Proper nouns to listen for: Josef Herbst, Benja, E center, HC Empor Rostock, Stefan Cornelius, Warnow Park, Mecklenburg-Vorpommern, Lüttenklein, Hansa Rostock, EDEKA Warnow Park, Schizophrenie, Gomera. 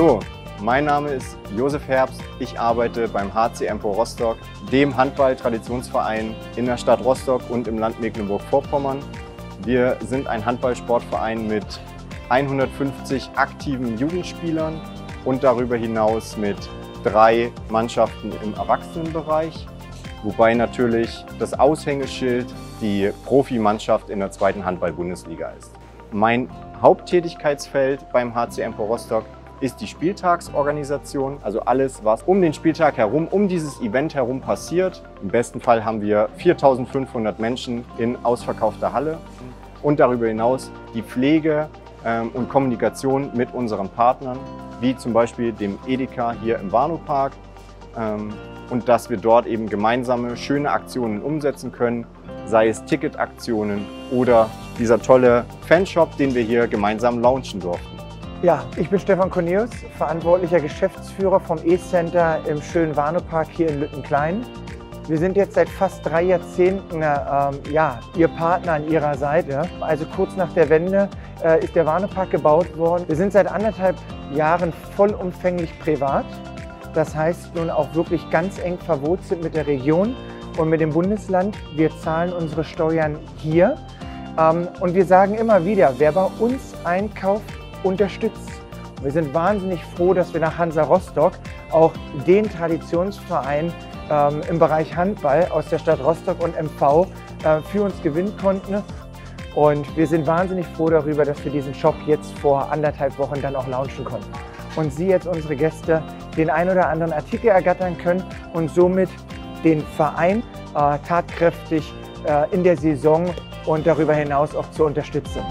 Hallo, mein Name ist Josef Herbst. Ich arbeite beim HC Empor Rostock, dem Handball-Traditionsverein in der Stadt Rostock und im Land Mecklenburg-Vorpommern. Wir sind ein Handballsportverein mit 150 aktiven Jugendspielern und darüber hinaus mit 3 Mannschaften im Erwachsenenbereich, wobei natürlich das Aushängeschild die Profimannschaft in der 2. Handball-Bundesliga ist. Mein Haupttätigkeitsfeld beim HC Empor Rostock ist die Spieltagsorganisation, also alles, was um den Spieltag herum, um dieses Event herum passiert. Im besten Fall haben wir 4.500 Menschen in ausverkaufter Halle und darüber hinaus die Pflege und Kommunikation mit unseren Partnern, wie zum Beispiel dem Edeka hier im Warnow Park, und dass wir dort eben gemeinsame, schöne Aktionen umsetzen können, sei es Ticketaktionen oder dieser tolle Fanshop, den wir hier gemeinsam launchen durften. Ja, ich bin Stefan Cornelius, verantwortlicher Geschäftsführer vom E Center im schönen Warnow Park hier in Lüttenklein. Wir sind jetzt seit fast 3 Jahrzehnten Ihr Partner an Ihrer Seite. Also kurz nach der Wende ist der Warnow Park gebaut worden. Wir sind seit anderthalb Jahren vollumfänglich privat. Das heißt nun auch wirklich ganz eng verwurzelt mit der Region und mit dem Bundesland. Wir zahlen unsere Steuern hier und wir sagen immer wieder, wer bei uns einkauft, unterstützt. Wir sind wahnsinnig froh, dass wir nach Hansa Rostock auch den Traditionsverein im Bereich Handball aus der Stadt Rostock und MV für uns gewinnen konnten. Und wir sind wahnsinnig froh darüber, dass wir diesen Shop jetzt vor anderthalb Wochen dann auch launchen konnten. Und Sie jetzt, unsere Gäste, den ein oder anderen Artikel ergattern können und somit den Verein tatkräftig in der Saison und darüber hinaus auch zu unterstützen.